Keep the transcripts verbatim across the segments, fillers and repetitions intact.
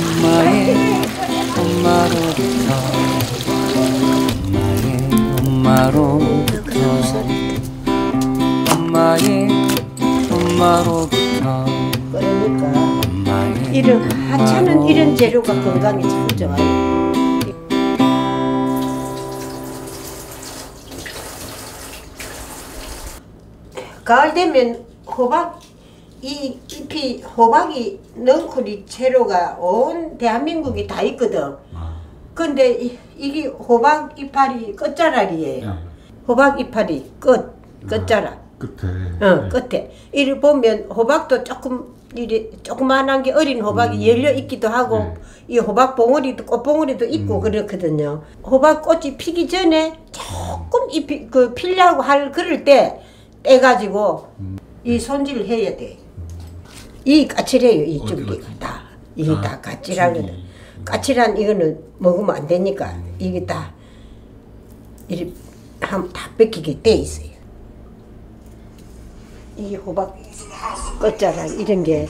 엄마의 엄마로부터 엄마의 엄마로부터 엄마의 엄마로부터 엄마의 이런 하찮은 이런 재료가 건강에 참 좋아요. 가을 되면 호박, 이 잎이 호박이 넝쿨이 재료가 온 대한민국이 다 있거든. 근데 이, 이게 호박 이파리 끝자락이에요. 호박 이파리 끝, 끝자락. 아, 끝에. 어, 네. 끝에. 이를 보면 호박도 조금, 이리, 조그만한 게 어린 호박이 음. 열려 있기도 하고, 네. 이 호박 봉우리도, 꽃봉우리도 있고 음. 그렇거든요. 호박 꽃이 피기 전에 조금 잎이, 그, 피려고 할, 그럴 때, 떼가지고 음. 이 손질을 해야 돼. 이 까칠해요 이쪽이 다. 이게 아, 다 까칠한 거다. 까칠한 이거는 먹으면 안 되니까 음. 이게 다 이렇게 다 뺏기게 떼 있어요. 이 호박 끝자락 이런 게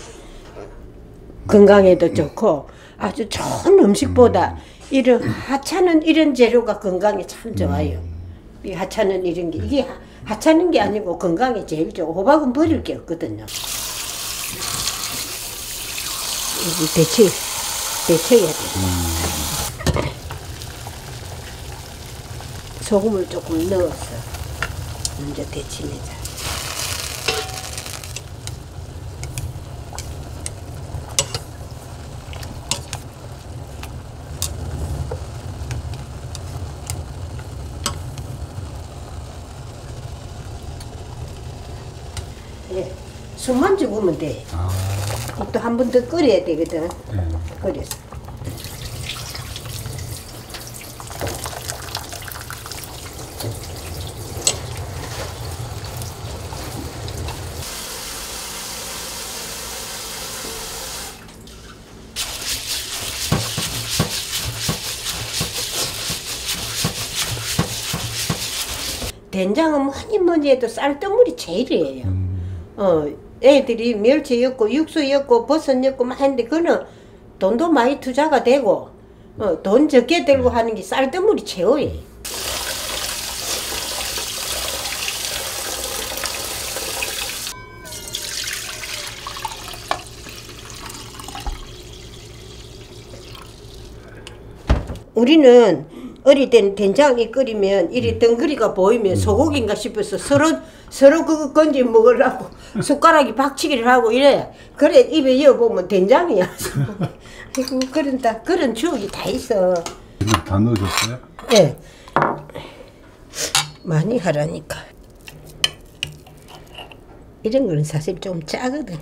건강에도 좋고 아주 좋은 음식보다 음. 이런 하찮은 이런 재료가 건강에 참 좋아요. 음. 이 하찮은 이런 게 이게 하찮은 게 아니고 건강에 제일 좋고 호박은 버릴 게 없거든요. 이거 데쳐 데쳐야 돼. 음. 소금을 조금 넣어서 먼저 데치면서 예, 숨만 죽으면 돼. 아. 또 한 번 더 끓여야 되거든. 네. 끓여서. 된장은 뭐니 뭐니 해도 쌀뜨물이 제일이에요. 음. 어, 애들이 멸치 였고 육수 였고 버섯 였고 막 했는데 그거는 돈도 많이 투자가 되고 어, 돈 적게 들고 하는 게 쌀뜨물이 최고예요. 우리는 어릴 땐 된장이 끓이면 이리 덩그리가 보이면 소고기인가 싶어서 서로 서로 그거 건지 먹으려고 숟가락이 박치기를 하고 이래. 그래 입에 이어보면 된장이야. 그런, 다, 그런 추억이 다 있어. 다 넣으셨어요? 네. 많이 하라니까. 이런 거는 사실 좀 짜거든.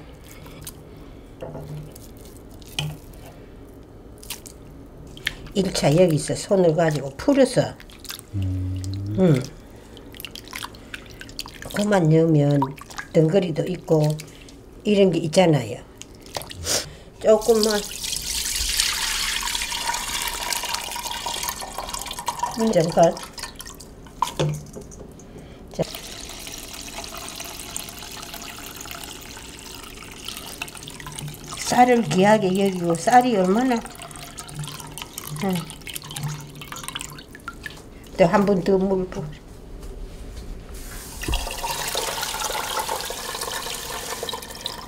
일 차 여기서 손을 가지고 풀어서 음. 음. 고만 넣으면 덩거리도 있고 이런 게 있잖아요. 조금만 잠깐 자. 쌀을 귀하게 여기고 쌀이 얼마나 응. 또 한 번 더 물 부어.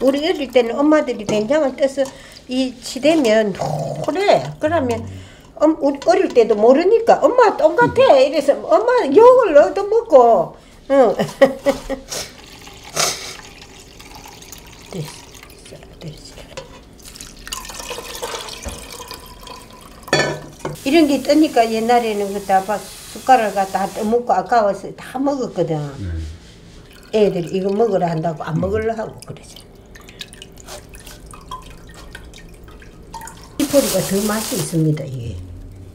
우리 어릴 때는 엄마들이 된장을 떠서 이 치대면 그래. 그러면 음, 우리 어릴 때도 모르니까 엄마 똑같아 이래서 엄마 욕을 얻어먹고 응. 이런 게 뜨니까 옛날에는 그 다 막 숟가락을 갖다 떠먹고 아까워서 다 먹었거든. 네. 애들이 이거 먹으라 한다고 안 먹으려 하고 그러지. 띠포리가 더 맛이 있습니다, 이게.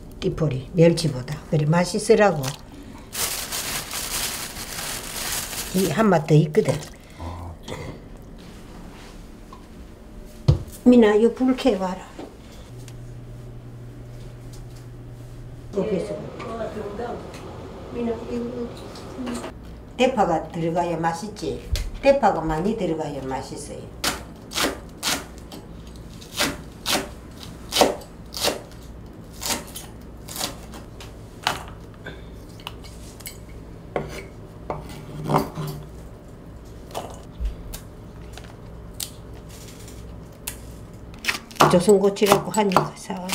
띠포리, 멸치보다. 그래, 맛있으라고. 이 한 맛 더 있거든. 미나, 이거 불 켜봐라. 대파가 들어가야 맛있지. 대파가 많이 들어가야 맛있어요. 조선 고치려고 하니까 사와.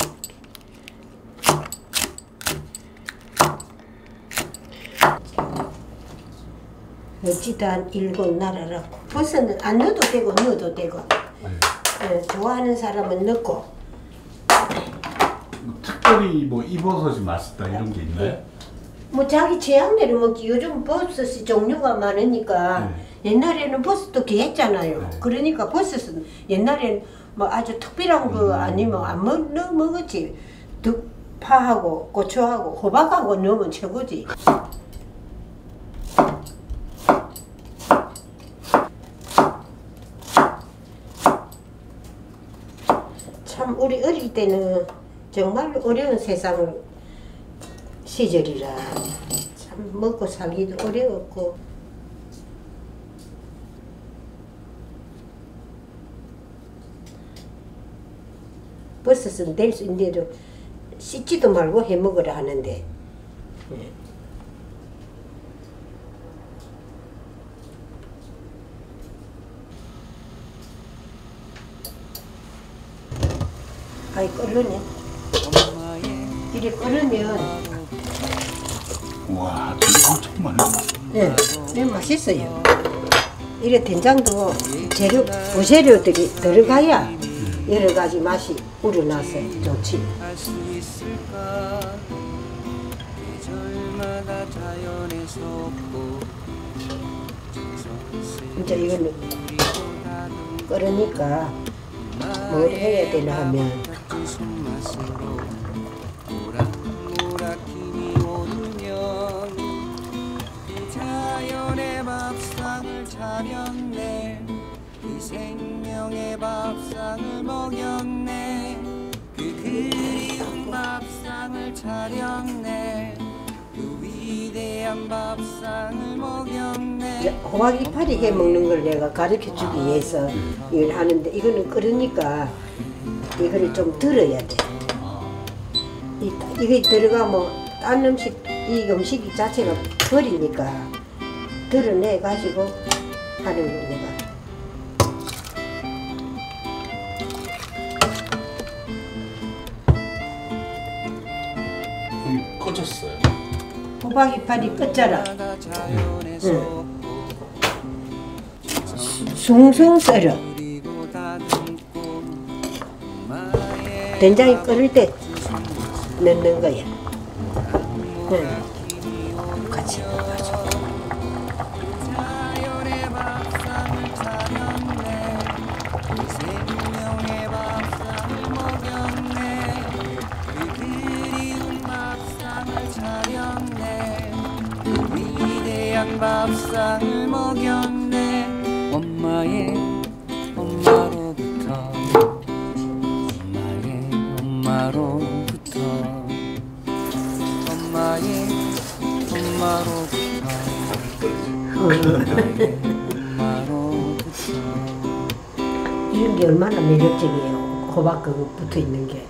어찌단 일곱 나라라고. 버섯은 안 넣어도 되고 넣어도 되고. 네. 좋아하는 사람은 넣고. 뭐 특별히 뭐 이 버섯이 맛있다 이런 게 있나요? 네. 뭐 자기 취향대로 먹기. 요즘 버섯이 종류가 많으니까. 네. 옛날에는 버섯도 귀했잖아요. 네. 그러니까 버섯은 옛날에는 뭐 아주 특별한 거 아니면 안 먹, 넣어 먹었지. 득파하고 고추하고 호박하고 넣으면 최고지. 참 우리 어릴 때는 정말 어려운 세상 시절이라 참 먹고 살기도 어려웠고. 버섯은 될 수 있는 대로 씻지도 말고 해 먹으라 하는데. 네. 아이 끓으네. 이게 끓으면 와, 엄청 많아. 네, 네 맛있어요. 이래 된장도 재료 부재료들이 들어가야 여러 가지 맛이 우러나서 좋지. 진짜 이거는 끓으니까 뭐 해야 되나 하면 생명의 밥상을 먹였네. 그 그리운 밥상을 차렸네. 그 위대한 밥상을 먹였네. 호박 이파리 해 먹는 걸 내가 가르쳐 주기 위해서 이걸 하는데, 이거는 그러니까 이거를 좀 들어야 돼. 이, 이게 들어가면 딴 음식, 이 음식 자체가 버리니까 들어내 가지고 하는 거 내가. 꺼졌어요. 호박 이파리 껐잖아. 응. 응. 숭숭 썰어. 된장이 끓을 때 넣는 거야. 응. 같이 넣어줘. 밥상을 먹였네. 엄마의 엄마로부터 엄마의 엄마로부터 엄마의 엄마로부터 엄마의 엄마로부터 이런 게 얼마나 매력적이에요. 호박 그거 붙어 있는 게.